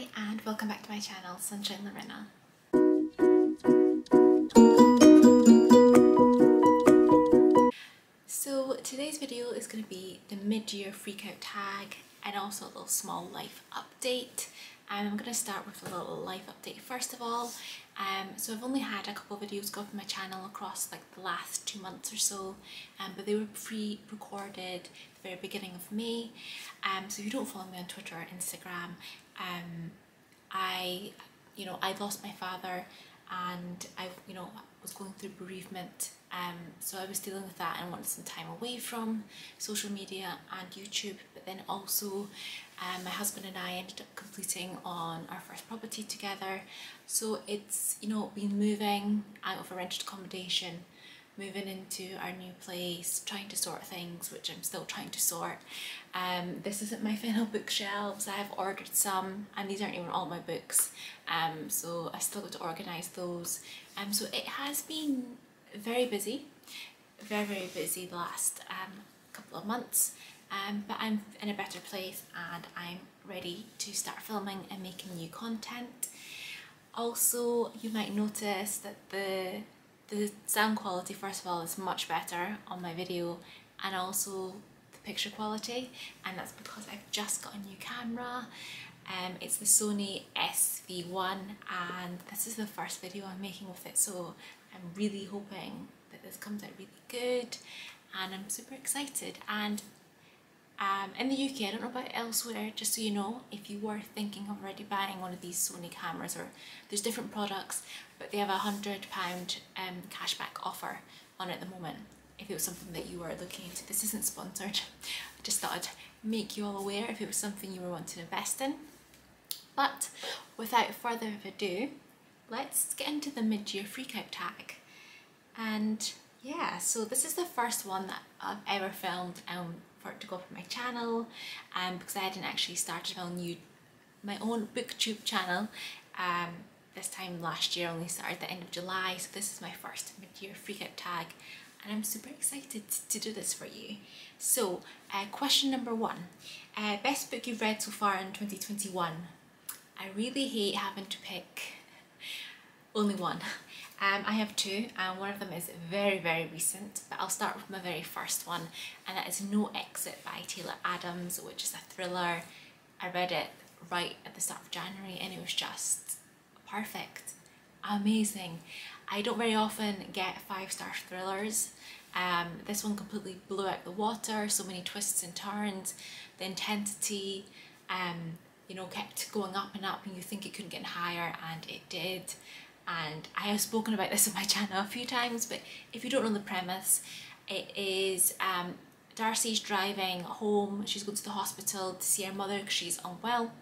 Hi and welcome back to my channel, Sunshine Lorena. So today's video is going to be the mid-year freakout tag and also a little small life update. I'm going to start with a little life update first of all. So I've only had a couple of videos go up on my channel across like the last 2 months or so, but they were pre-recorded at the very beginning of May. So if you don't follow me on Twitter or Instagram, I lost my father and I was going through bereavement, so I was dealing with that and wanted some time away from social media and YouTube. But then also my husband and I ended up completing on our first property together, so it's been moving out of a rented accommodation, moving into our new place, trying to sort things, which I'm still trying to sort. This isn't my final bookshelves. I have ordered some and these aren't even all my books, so I still got to organise those. So it has been very busy, very busy the last couple of months, but I'm in a better place and I'm ready to start filming and making new content. Also, you might notice that the sound quality first of all is much better on my video, and also the picture quality, and that's because I've just got a new camera. It's the Sony SV1 and this is the first video I'm making with it, so I'm really hoping that this comes out really good and I'm super excited. And in the UK, I don't know about elsewhere, just so you know, if you were thinking of already buying one of these Sony cameras, or there's different products, but they have a £100 cashback offer on at the moment, if it was something that you were looking into. This isn't sponsored, I just thought I'd make you all aware if it was something you were wanting to invest in. But without further ado, let's get into the mid-year freakout tag. And yeah, so this is the first one that I've ever filmed for it to go up on my channel, because I hadn't actually started my own booktube channel this time last year. I only started at the end of July, so this is my first mid-year freakout tag and I'm super excited to do this for you. So question number one, best book you've read so far in 2021? I really hate having to pick only one. I have two, and one of them is very, very recent, but I'll start with my very first one, and that is No Exit by Taylor Adams, which is a thriller. I read it right at the start of January and it was just perfect, amazing. I don't very often get 5-star thrillers. This one completely blew out the water, so many twists and turns, the intensity, kept going up and up and you think it couldn't get higher, and it did. And I have spoken about this on my channel a few times, but if you don't know the premise, it is Darcy's driving home, she's going to the hospital to see her mother because she's unwell,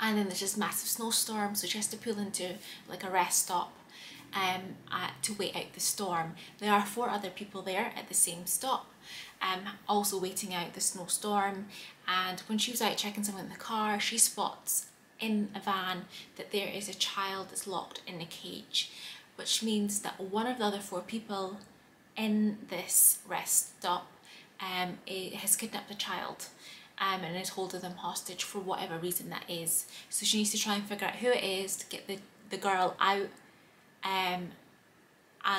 and then there's this massive snowstorm, so she has to pull into like a rest stop to wait out the storm. There are 4 other people there at the same stop, also waiting out the snowstorm, and when she was out checking someone in the car, she spots in a van that there is a child that's locked in a cage, which means that one of the other 4 people in this rest stop has kidnapped the child and is holding them hostage for whatever reason that is. So she needs to try and figure out who it is to get the girl out and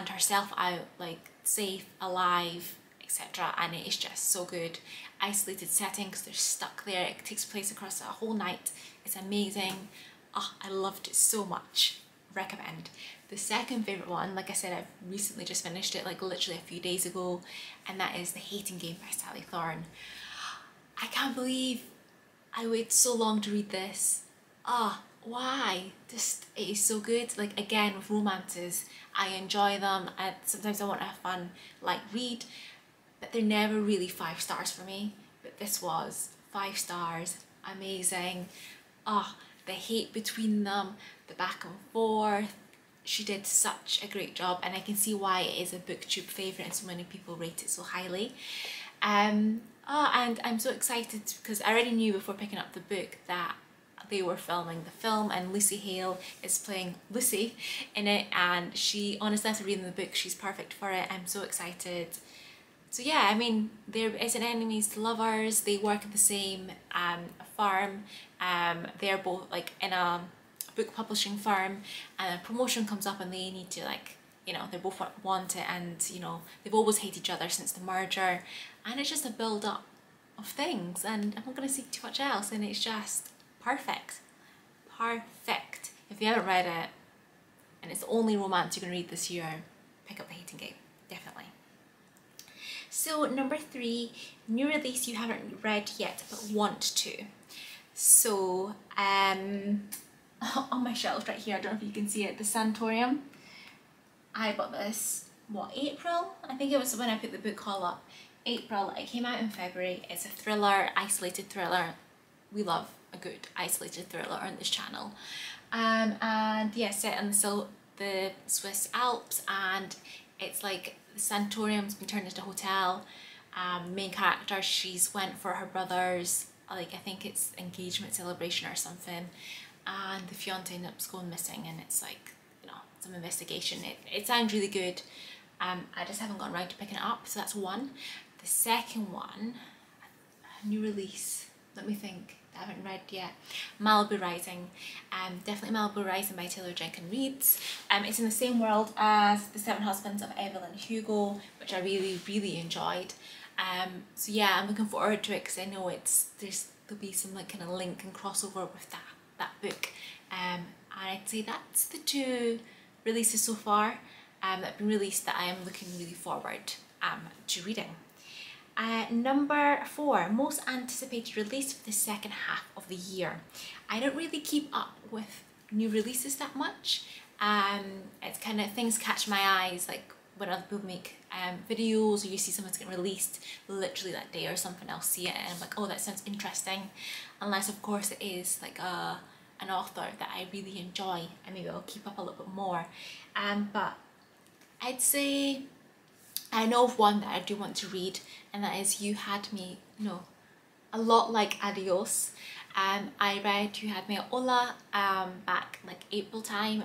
herself out, like safe, alive, etc. And it is just so good. Isolated setting because they're stuck there. It takes place across a whole night. It's amazing. Oh, I loved it so much. Recommend. The second favourite one, like I said, I've recently just finished it, like literally a few days ago, and that is The Hating Game by Sally Thorne. I can't believe I waited so long to read this. Ah, oh, why? Just, it is so good. Like again, with romances, I enjoy them and sometimes I want to have fun, like read, but they're never really 5 stars for me. But this was 5 stars, amazing. Ah, oh, the hate between them, the back and forth. She did such a great job, and I can see why it is a booktube favourite and so many people rate it so highly. Oh, and I'm so excited because I already knew before picking up the book that they were filming the film, and Lucy Hale is playing Lucy in it, and she, honestly, after reading the book, she's perfect for it. I'm so excited. So yeah, I mean, they're as in enemies to lovers. They work at the same farm. They're both like in a book publishing firm, and a promotion comes up and they need to, like, you know, they both want it, and you know, they've always hated each other since the merger, and it's just a build up of things, and I'm not going to see too much else, and it's just perfect. If you haven't read it, and it's the only romance you can read this year, pick up The Hating Game, definitely. So number 3, new release you haven't read yet but want to. So on my shelf right here, I don't know if you can see it, The Sanatorium. I bought this, what, April? I think it was when I put the book haul up. April, it came out in February. It's a thriller, isolated thriller. We love a good isolated thriller on this channel. And yeah, set in the Swiss Alps, and it's like the sanatorium's been turned into a hotel. Main character, she's went for her brother's, like, I think it's engagement celebration or something, and the fiance ended up going missing, and it's like, you know, some investigation. It sounds really good. I just haven't gotten around to picking it up, so that's one. The second one, a new release, let me think, I haven't read yet, Malibu Rising. Definitely Malibu Rising by Taylor Jenkins Reid. It's in the same world as The Seven Husbands of Evelyn Hugo, which I really enjoyed. So yeah, I'm looking forward to it because I know there'll be some like kind of link and crossover with that book. And I'd say that's the two releases so far that have been released that I am looking really forward to reading. Number 4, most anticipated release for the second half of the year. I don't really keep up with new releases that much. It's kind of, things catch my eyes, like when other people make videos, or you see someone's getting released literally that day or something, I'll see it and I'm like, oh, that sounds interesting. Unless of course it is like an author that I really enjoy, and maybe I'll keep up a little bit more. But I'd say I know of one that I do want to read, and that is You Had Me, no, a lot like Adios. I read You Had Me at Hola back like April time.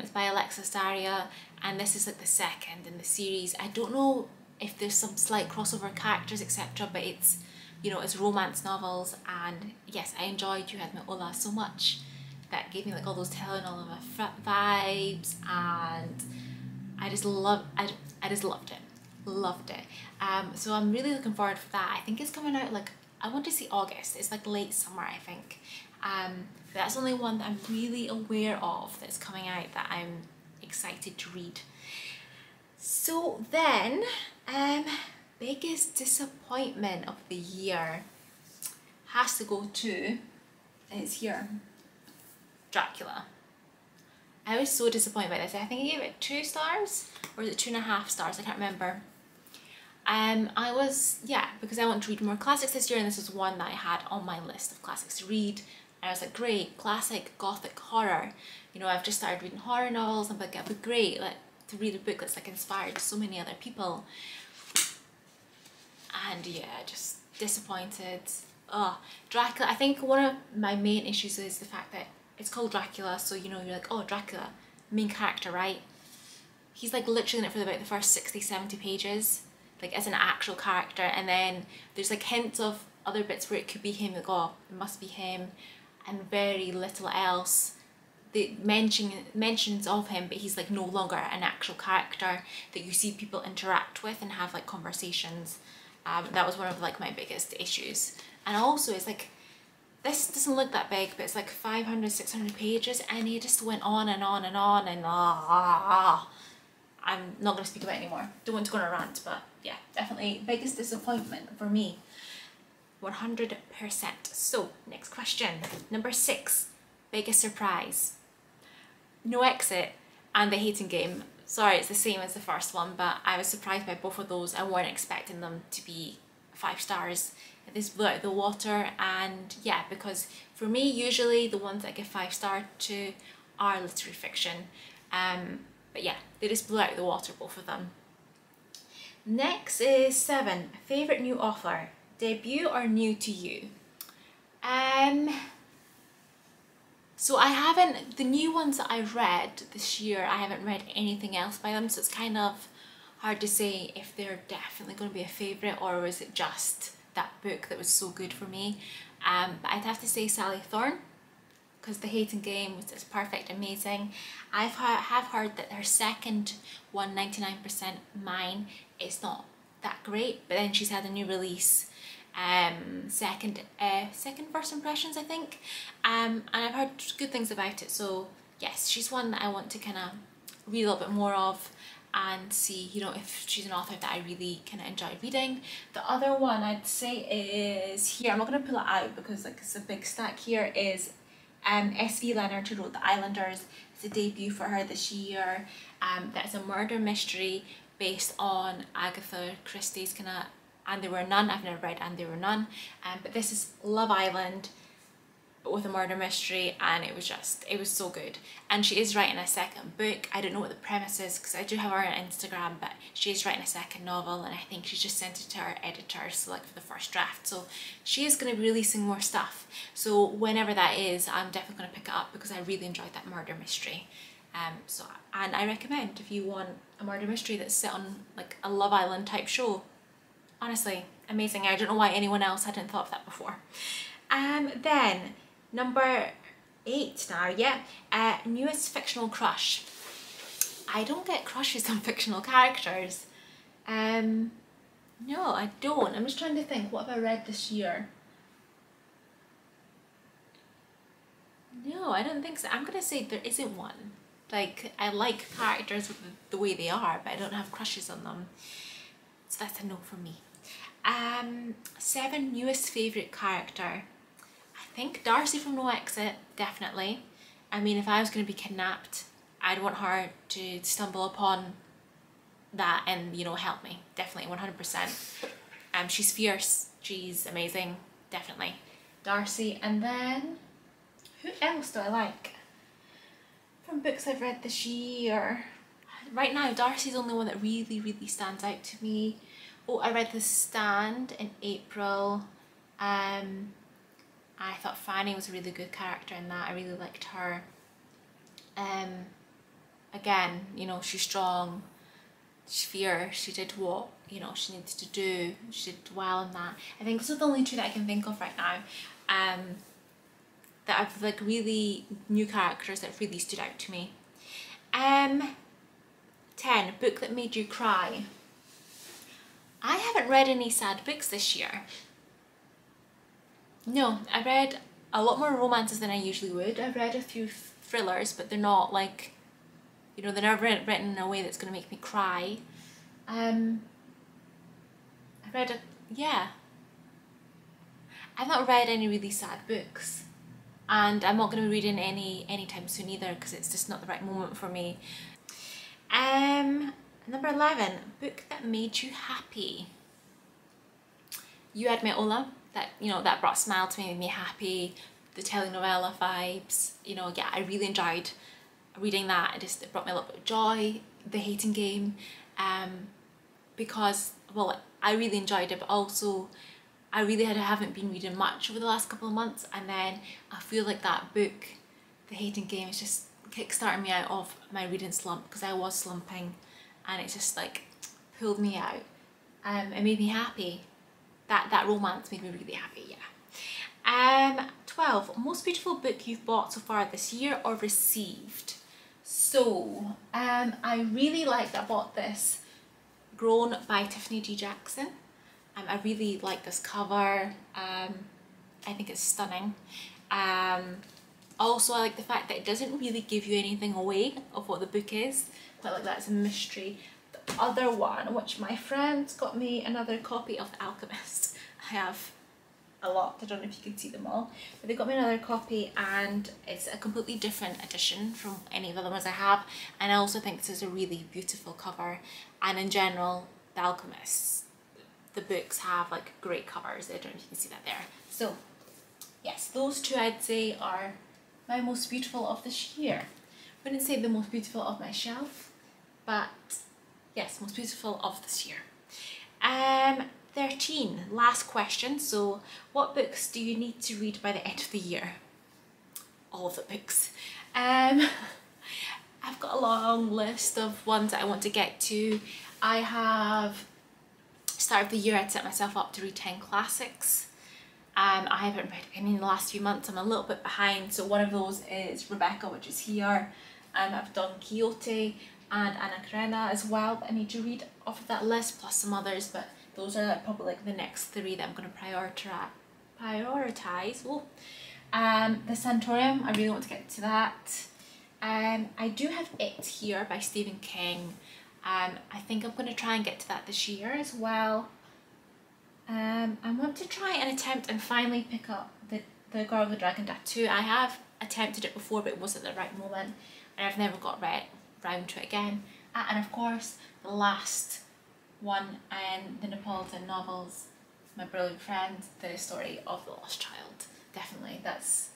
It's by Alexis Daria, and this is like the second in the series. I don't know if there's some slight crossover characters etc, but it's, you know, it's romance novels, and yes, I enjoyed You Had Me at Hola so much. That gave me like all those telenovela vibes, and I just loved it. So I'm really looking forward to that. I think it's coming out like, I want to see August, it's like late summer I think. That's the only one that I'm really aware of that's coming out that I'm excited to read. So then, biggest disappointment of the year has to go to, it's here, Dracula. I was so disappointed by this. I think I gave it 2 stars, or is it 2.5 stars? I can't remember. I was, yeah, because I want to read more classics this year, and this is one that I had on my list of classics to read. And I was like, great, classic, gothic, horror. You know, I've just started reading horror novels, and I'm like, it'd be great, like, to read a book that's like inspired so many other people. And yeah, just disappointed. Oh, Dracula. I think one of my main issues is the fact that it's called Dracula, so you know, you're like, oh, Dracula, main character, right? He's like literally in it for about the first 60-70 pages, like as an actual character, and then there's like hints of other bits where it could be him, like, oh, it must be him, and very little else. The mentions of him, but he's like no longer an actual character that you see people interact with and have like conversations. That was one of like my biggest issues. And also it's like, this doesn't look that big, but it's like 500, 600 pages, and he just went on and on and on, and I'm not going to speak about it anymore. Don't want to go on a rant, but yeah, definitely biggest disappointment for me, 100%. So next question, number 6, biggest surprise. No Exit and The Hating Game. Sorry, it's the same as the first one, but I was surprised by both of those. I weren't expecting them to be 5 stars. This blew out of the water. And yeah, because for me, usually the ones that I give 5 star to are literary fiction. But yeah, they just blew out of the water, both of them. Next is 7, favorite new author, debut or new to you. So I haven't, the new ones that I've read this year, I haven't read anything else by them, so it's kind of hard to say if they're definitely going to be a favourite or was it just that book that was so good for me. But I'd have to say Sally Thorne, because The Hating Game was just perfect, amazing. I have heard that her second one, 99% Mine, is not that great, but then she's had a new release, second First Impressions, I think, and I've heard good things about it. So yes, she's one that I want to kind of read a little bit more of and see, you know, if she's an author that I really kind of enjoy reading. The other one I'd say is here, I'm not going to pull it out because like it's a big stack here, is S.V. Leonard, who wrote The Islanders. It's a debut for her this year. That's a murder mystery based on Agatha Christie's kind of And There Were None. I've never read And There Were None, but this is Love Island but with a murder mystery, and it was so good. And she is writing a second book. I don't know what the premise is because I do have her on Instagram, but she is writing a second novel and I think she's just sent it to her editor, so like for the first draft. So she is going to be releasing more stuff, so whenever that is I'm definitely going to pick it up because I really enjoyed that murder mystery. And I recommend, if you want a murder mystery that's set on like a Love Island type show, honestly amazing. I don't know why anyone else hadn't thought of that before. Then number 8 now, yeah, newest fictional crush. I don't get crushes on fictional characters. No, I don't. I'm just trying to think, what have I read this year? No, I don't think so. I'm gonna say there isn't one. Like, I like characters with the way they are, but I don't have crushes on them. So that's a no for me. 7 newest favourite character. I think Darcy from No Exit, definitely. I mean, if I was going to be kidnapped, I'd want her to stumble upon that and, you know, help me. Definitely, 100%. She's fierce. She's amazing. Definitely. Darcy. And then, who else do I like from books I've read this year? Right now, Darcy's the only one that really, really stands out to me. Oh, I read The Stand in April. I thought Fanny was a really good character in that. I really liked her. Again, you know, she's strong, she's fierce, she did what, you know, she needed to do. She did well in that. I think those are the only two that I can think of right now. That I've like really new characters that really stood out to me. 10, book that made you cry. I haven't read any sad books this year. No, I read a lot more romances than I usually would. I've read a few thrillers, but they're not like, you know, they're not written in a way that's going to make me cry. I've read I've not read any really sad books, and I'm not going to be reading any anytime soon either because it's just not the right moment for me. Number 11, book that made you happy. You Had Me at Hola. That, you know, that brought a smile to me, made me happy. The telenovela vibes, you know, yeah, I really enjoyed reading that. It brought me a little bit of joy. The Hating Game, because, well, I really enjoyed it, but also I really haven't been reading much over the last couple of months, and then I feel like that book, The Hating Game, is just kickstarting me out of my reading slump, because I was slumping and it just like pulled me out. It made me happy. That romance made me really happy, yeah. 12, most beautiful book you've bought so far this year or received. So, I really liked that I bought this Grown by Tiffany D. Jackson. I really like this cover. I think it's stunning. Also, I like the fact that it doesn't really give you anything away of what the book is. Quite like that, it's a mystery. Other one, which my friends got me another copy of The Alchemist. I have a lot, I don't know if you can see them all, but they got me another copy, and it's a completely different edition from any of the other ones I have, and I also think this is a really beautiful cover. And in general, The Alchemist, the books have like great covers. I don't know if you can see that there. So yes, those two I'd say are my most beautiful of this year. Wouldn't say the most beautiful of my shelf, but yes, most beautiful of this year. 13, last question. So, what books do you need to read by the end of the year? All of the books. I've got a long list of ones that I want to get to. I have start of the year, I'd set myself up to read 10 classics. I haven't read any in the last few months. I'm a little bit behind, so one of those is Rebecca, which is here. I've Don Quixote and Anna Karenina as well that I need to read off of that list, plus some others, but those are probably like the next three that I'm going to prioritise. The Sanatorium, I really want to get to that. I do have It here by Stephen King. I think I'm going to try and get to that this year as well. I want to try and attempt and finally pick up the Girl with the Dragon Tattoo. I have attempted it before, but it wasn't the right moment, and I've never got round to it again. And of course, the last one and the Neapolitan novels, My Brilliant Friend, The Story of the Lost Child. Definitely, that's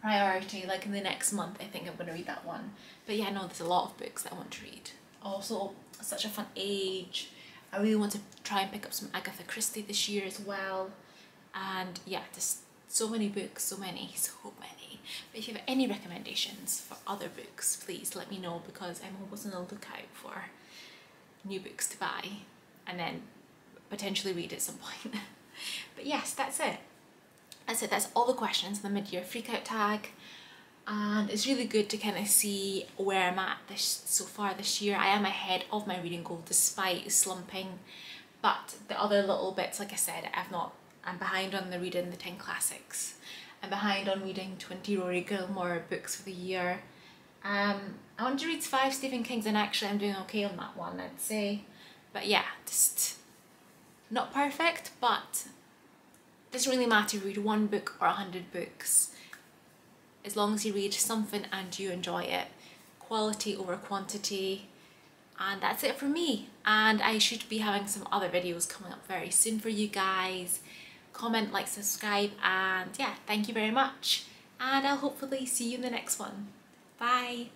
priority. Like in the next month, I think I'm going to read that one. But yeah, no, there's a lot of books that I want to read. Also, Such a Fun Age. I really want to try and pick up some Agatha Christie this year as well. And yeah, just so many books, so many. But if you have any recommendations for other books, please let me know, because I'm always on the lookout for new books to buy and then potentially read at some point. But yes, that's it. That's it. That's all the questions in the mid-year freakout tag. And it's really good to kind of see where I'm at so far this year. I am ahead of my reading goal despite slumping, but the other little bits, like I said, I'm behind on the reading the 10 classics. I'm behind on reading 20 Rory Gilmore books for the year. I want to read 5 Stephen Kings, and actually I'm doing okay on that one, I'd say. But yeah, just not perfect, but it doesn't really matter if you read one book or 100 books. As long as you read something and you enjoy it. Quality over quantity. And that's it for me. And I should be having some other videos coming up very soon for you guys. Comment, like, subscribe, and yeah, thank you very much. And I'll hopefully see you in the next one. Bye.